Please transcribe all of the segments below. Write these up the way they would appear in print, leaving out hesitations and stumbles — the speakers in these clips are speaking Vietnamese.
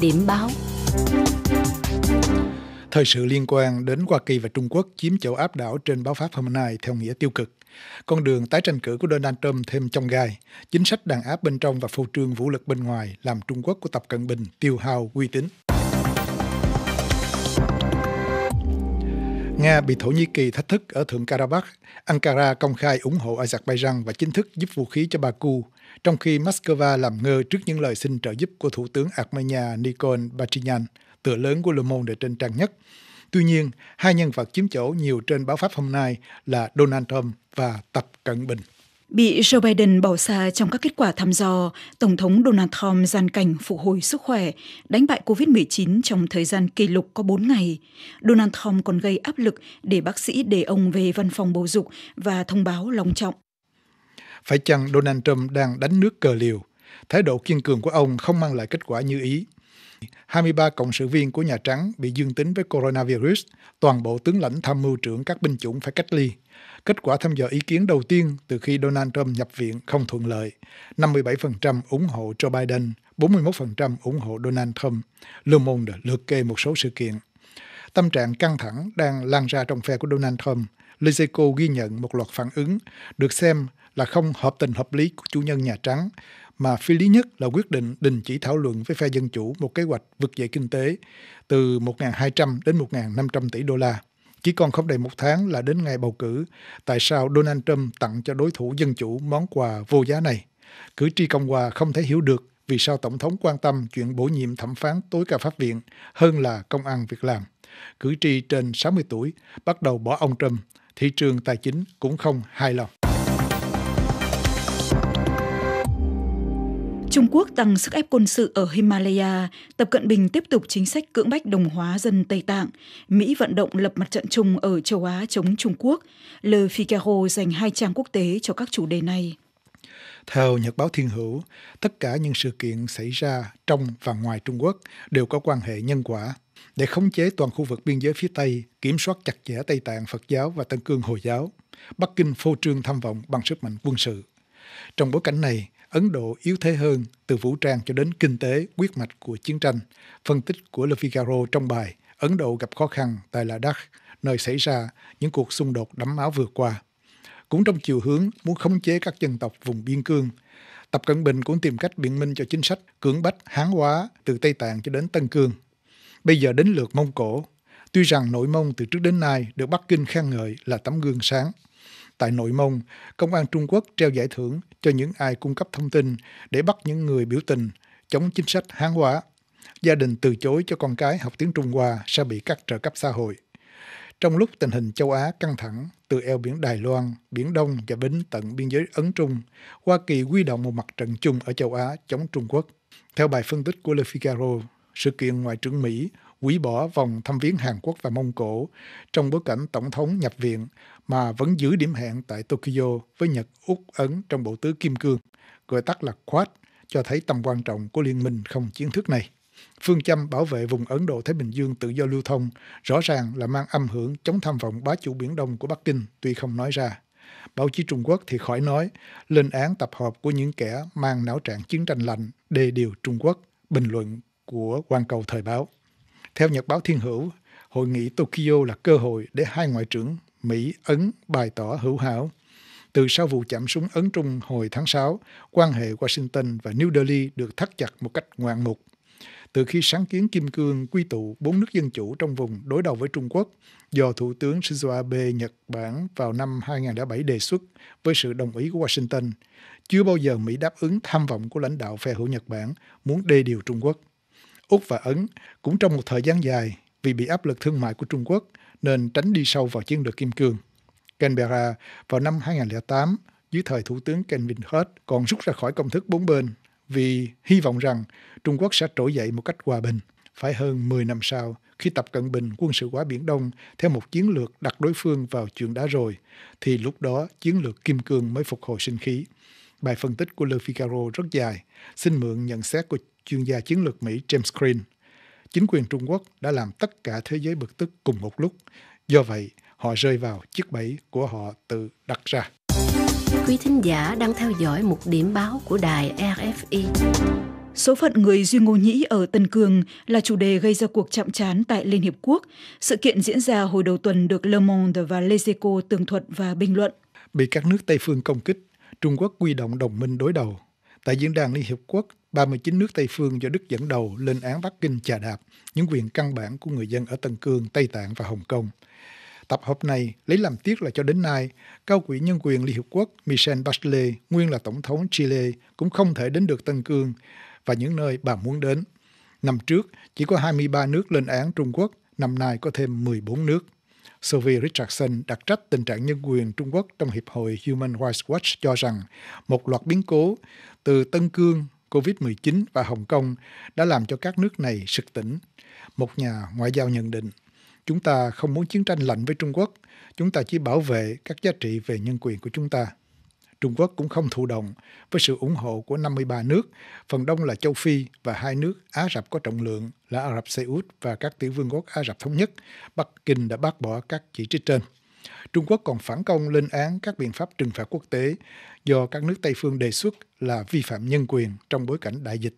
Điểm báo. Thời sự liên quan đến Hoa Kỳ và Trung Quốc chiếm chỗ áp đảo trên báo Pháp hôm nay theo nghĩa tiêu cực. Con đường tái tranh cử của Donald Trump thêm chông gai, chính sách đàn áp bên trong và phô trương vũ lực bên ngoài làm Trung Quốc của Tập Cận Bình tiêu hao uy tín. Nga bị Thổ Nhĩ Kỳ thách thức ở Thượng Karabakh, Ankara công khai ủng hộ Azerbaijan và chính thức giúp vũ khí cho Baku, trong khi Moscow làm ngơ trước những lời xin trợ giúp của Thủ tướng Armenia Nikol Pashinyan, tựa lớn của Le Monde trên trang nhất. Tuy nhiên, hai nhân vật chiếm chỗ nhiều trên báo Pháp hôm nay là Donald Trump và Tập Cận Bình. Bị Joe Biden bỏ xa trong các kết quả thăm dò, Tổng thống Donald Trump dàn cảnh phục hồi sức khỏe, đánh bại COVID-19 trong thời gian kỷ lục có 4 ngày. Donald Trump còn gây áp lực để bác sĩ để ông về văn phòng bầu dục và thông báo long trọng. Phải chăng Donald Trump đang đánh nước cờ liều? Thái độ kiên cường của ông không mang lại kết quả như ý. 23 cộng sự viên của Nhà Trắng bị dương tính với coronavirus, toàn bộ tướng lãnh tham mưu trưởng các binh chủng phải cách ly. Kết quả thăm dò ý kiến đầu tiên từ khi Donald Trump nhập viện không thuận lợi. 57% ủng hộ Joe Biden, 41% ủng hộ Donald Trump. Le Monde liệt kê một số sự kiện. Tâm trạng căng thẳng đang lan ra trong phe của Donald Trump. Les Echos ghi nhận một loạt phản ứng được xem là không hợp tình hợp lý của chủ nhân Nhà Trắng, mà phi lý nhất là quyết định đình chỉ thảo luận với phe Dân Chủ một kế hoạch vực dậy kinh tế từ 1.200 đến 1.500 tỷ đô la. Chỉ còn không đầy một tháng là đến ngày bầu cử, tại sao Donald Trump tặng cho đối thủ Dân Chủ món quà vô giá này? Cử tri Cộng hòa không thể hiểu được vì sao Tổng thống quan tâm chuyện bổ nhiệm thẩm phán tối cao Pháp viện hơn là công ăn việc làm. Cử tri trên 60 tuổi bắt đầu bỏ ông Trump, thị trường tài chính cũng không hài lòng. Trung Quốc tăng sức ép quân sự ở Himalaya, Tập Cận Bình tiếp tục chính sách cưỡng bách đồng hóa dân Tây Tạng, Mỹ vận động lập mặt trận chung ở châu Á chống Trung Quốc, Le Figaro dành 2 trang quốc tế cho các chủ đề này. Theo Nhật báo Thiên Hữu, tất cả những sự kiện xảy ra trong và ngoài Trung Quốc đều có quan hệ nhân quả. Để khống chế toàn khu vực biên giới phía Tây, kiểm soát chặt chẽ Tây Tạng Phật giáo và Tân Cương Hồi giáo, Bắc Kinh phô trương tham vọng bằng sức mạnh quân sự. Trong bối cảnh này, Ấn Độ yếu thế hơn từ vũ trang cho đến kinh tế, huyết mạch của chiến tranh. Phân tích của Le Figaro trong bài Ấn Độ gặp khó khăn tại Ladakh, nơi xảy ra những cuộc xung đột đẫm máu vừa qua. Cũng trong chiều hướng muốn khống chế các dân tộc vùng biên cương, Tập Cận Bình cũng tìm cách biện minh cho chính sách cưỡng bách Hán hóa từ Tây Tạng cho đến Tân Cương. Bây giờ đến lượt Mông Cổ. Tuy rằng Nội Mông từ trước đến nay được Bắc Kinh khen ngợi là tấm gương sáng. Tại Nội Mông, Công an Trung Quốc treo giải thưởng cho những ai cung cấp thông tin để bắt những người biểu tình chống chính sách Hán hóa. Gia đình từ chối cho con cái học tiếng Trung Hoa sẽ bị các trợ cấp xã hội. Trong lúc tình hình châu Á căng thẳng, từ eo biển Đài Loan, Biển Đông và đến tận biên giới Ấn Trung, Hoa Kỳ huy động một mặt trận chung ở châu Á chống Trung Quốc. Theo bài phân tích của Le Figaro, sự kiện Ngoại trưởng Mỹ hủy bỏ vòng thăm viếng Hàn Quốc và Mông Cổ trong bối cảnh Tổng thống nhập viện mà vẫn giữ điểm hẹn tại Tokyo với Nhật, Úc, Ấn trong bộ tứ Kim Cương, gọi tắt là Quad, cho thấy tầm quan trọng của liên minh không chính thức này. Phương châm bảo vệ vùng Ấn Độ-Thái Bình Dương tự do lưu thông rõ ràng là mang âm hưởng chống tham vọng bá chủ Biển Đông của Bắc Kinh tuy không nói ra. Báo chí Trung Quốc thì khỏi nói, lên án tập hợp của những kẻ mang não trạng chiến tranh lạnh đề điều Trung Quốc, bình luận của Hoàn Cầu Thời Báo. Theo Nhật báo Thiên Hữu, hội nghị Tokyo là cơ hội để hai ngoại trưởng Mỹ, Ấn bày tỏ hữu hảo. Từ sau vụ chạm súng Ấn Trung hồi tháng 6, quan hệ Washington và New Delhi được thắt chặt một cách ngoạn mục. Từ khi sáng kiến Kim Cương quy tụ 4 nước dân chủ trong vùng đối đầu với Trung Quốc, do Thủ tướng Shinzo Abe Nhật Bản vào năm 2007 đề xuất với sự đồng ý của Washington, chưa bao giờ Mỹ đáp ứng tham vọng của lãnh đạo phe hữu Nhật Bản muốn đê điều Trung Quốc. Úc và Ấn cũng trong một thời gian dài vì bị áp lực thương mại của Trung Quốc nên tránh đi sâu vào chiến lược Kim Cương. Canberra vào năm 2008 dưới thời Thủ tướng Kevin Rudd còn rút ra khỏi công thức 4 bên vì hy vọng rằng Trung Quốc sẽ trỗi dậy một cách hòa bình. Phải hơn 10 năm sau khi Tập Cận Bình quân sự hóa Biển Đông theo một chiến lược đặt đối phương vào chuyện đã rồi thì lúc đó chiến lược Kim Cương mới phục hồi sinh khí. Bài phân tích của Le Figaro rất dài, xin mượn nhận xét của chuyên gia chiến lược Mỹ James Green. Chính quyền Trung Quốc đã làm tất cả thế giới bực tức cùng một lúc. Do vậy, họ rơi vào chiếc bẫy của họ tự đặt ra. Quý thính giả đang theo dõi một điểm báo của đài RFI. Số phận người Duy Ngô Nhĩ ở Tân Cương là chủ đề gây ra cuộc chạm trán tại Liên Hiệp Quốc. Sự kiện diễn ra hồi đầu tuần được Le Monde và Les Echos tường thuật và bình luận. Bị các nước Tây phương công kích, Trung Quốc huy động đồng minh đối đầu. Tại diễn đàn Liên Hiệp Quốc, 39 nước Tây phương do Đức dẫn đầu lên án Bắc Kinh chà đạp những quyền căn bản của người dân ở Tân Cương, Tây Tạng và Hồng Kông. Tập hợp này lấy làm tiếc là cho đến nay, cao ủy nhân quyền Liên Hiệp Quốc Michel Bachelet, nguyên là Tổng thống Chile, cũng không thể đến được Tân Cương và những nơi bà muốn đến. Năm trước, chỉ có 23 nước lên án Trung Quốc, năm nay có thêm 14 nước. Sophie Richardson đặc trách tình trạng nhân quyền Trung Quốc trong Hiệp hội Human Rights Watch cho rằng một loạt biến cố từ Tân Cương, COVID-19 và Hồng Kông đã làm cho các nước này sực tỉnh. Một nhà ngoại giao nhận định, chúng ta không muốn chiến tranh lạnh với Trung Quốc, chúng ta chỉ bảo vệ các giá trị về nhân quyền của chúng ta. Trung Quốc cũng không thụ động với sự ủng hộ của 53 nước, phần đông là châu Phi và hai nước Á Rập có trọng lượng là Ả Rập Xê Út và các tiểu vương quốc Ả Rập Thống Nhất. Bắc Kinh đã bác bỏ các chỉ trích trên. Trung Quốc còn phản công lên án các biện pháp trừng phạt quốc tế do các nước Tây phương đề xuất là vi phạm nhân quyền trong bối cảnh đại dịch.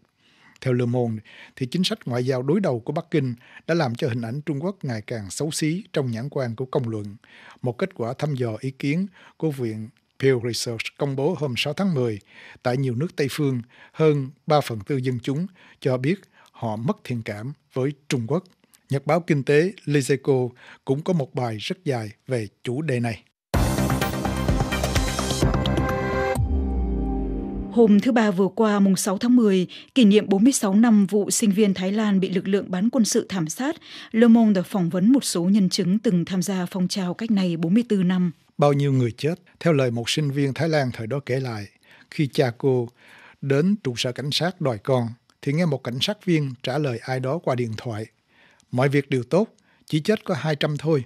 Theo Le Monde, thì chính sách ngoại giao đối đầu của Bắc Kinh đã làm cho hình ảnh Trung Quốc ngày càng xấu xí trong nhãn quan của công luận. Một kết quả thăm dò ý kiến của Viện Pew Research công bố hôm 6 tháng 10, tại nhiều nước Tây phương, hơn 3/4 dân chúng cho biết họ mất thiện cảm với Trung Quốc. Nhật báo kinh tế Les Echos cũng có một bài rất dài về chủ đề này. Hôm thứ Ba vừa qua, mùng 6 tháng 10, kỷ niệm 46 năm vụ sinh viên Thái Lan bị lực lượng bán quân sự thảm sát, Le Monde đã phỏng vấn một số nhân chứng từng tham gia phong trào cách này 44 năm. Bao nhiêu người chết, theo lời một sinh viên Thái Lan thời đó kể lại, khi cha cô đến trụ sở cảnh sát đòi con, thì nghe một cảnh sát viên trả lời ai đó qua điện thoại. Mọi việc đều tốt, chỉ chết có 200 thôi.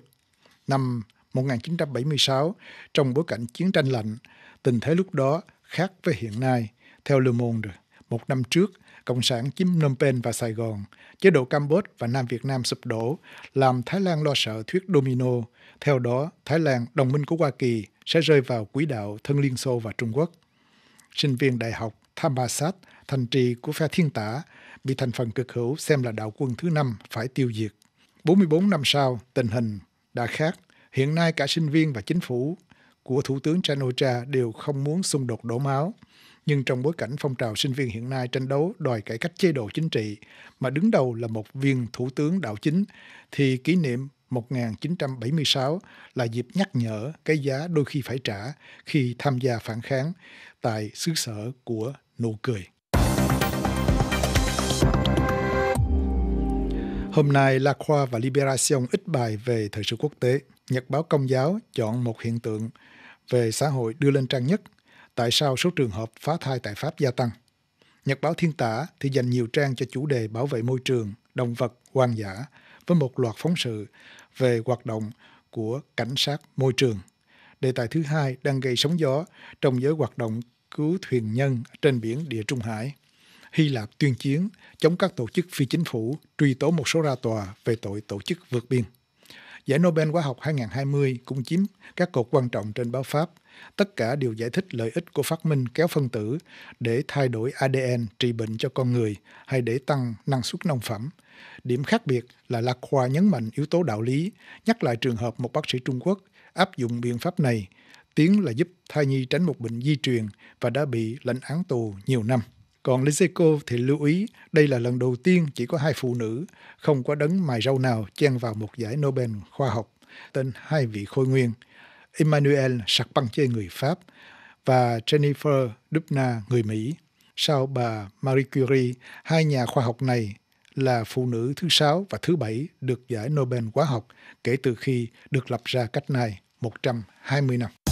Năm 1976, trong bối cảnh chiến tranh lạnh, tình thế lúc đó khác với hiện nay. Theo Le Monde, một năm trước, Cộng sản chiếm Phnom Penh và Sài Gòn, chế độ Campuchia và Nam Việt Nam sụp đổ, làm Thái Lan lo sợ thuyết domino. Theo đó, Thái Lan, đồng minh của Hoa Kỳ, sẽ rơi vào quỹ đạo thân Liên Xô và Trung Quốc. Sinh viên đại học Thammasat, thành trì của phe thiên tả, bị thành phần cực hữu xem là đạo quân thứ năm phải tiêu diệt. 44 năm sau, tình hình đã khác. Hiện nay cả sinh viên và chính phủ của Thủ tướng Chan-o-cha đều không muốn xung đột đổ máu. Nhưng trong bối cảnh phong trào sinh viên hiện nay tranh đấu đòi cải cách chế độ chính trị, mà đứng đầu là một viên thủ tướng đảo chính, thì kỷ niệm 1976 là dịp nhắc nhở cái giá đôi khi phải trả khi tham gia phản kháng tại xứ sở của nụ cười. Hôm nay, La Croix và Libération ít bài về thời sự quốc tế. Nhật báo Công giáo chọn một hiện tượng về xã hội đưa lên trang nhất. Tại sao số trường hợp phá thai tại Pháp gia tăng? Nhật báo Thiên Tả thì dành nhiều trang cho chủ đề bảo vệ môi trường, động vật, hoang dã, với một loạt phóng sự về hoạt động của cảnh sát môi trường. Đề tài thứ hai đang gây sóng gió trong giới hoạt động cứu thuyền nhân trên biển Địa Trung Hải. Hy Lạp tuyên chiến, chống các tổ chức phi chính phủ, truy tố một số ra tòa về tội tổ chức vượt biên. Giải Nobel hóa học 2020 cũng chiếm các cột quan trọng trên báo Pháp. Tất cả đều giải thích lợi ích của phát minh kéo phân tử để thay đổi ADN trị bệnh cho con người hay để tăng năng suất nông phẩm. Điểm khác biệt là La Croix nhấn mạnh yếu tố đạo lý, nhắc lại trường hợp một bác sĩ Trung Quốc áp dụng biện pháp này, tiếng là giúp thai nhi tránh một bệnh di truyền và đã bị lệnh án tù nhiều năm. Còn Les Echos thì lưu ý đây là lần đầu tiên chỉ có hai phụ nữ, không có đấng mài râu nào chen vào một giải Nobel khoa học tên hai vị khôi nguyên, Emmanuelle Charpentier người Pháp và Jennifer Doudna người Mỹ. Sau bà Marie Curie, hai nhà khoa học này là phụ nữ thứ 6 và thứ 7 được giải Nobel hóa học kể từ khi được lập ra cách này 120 năm.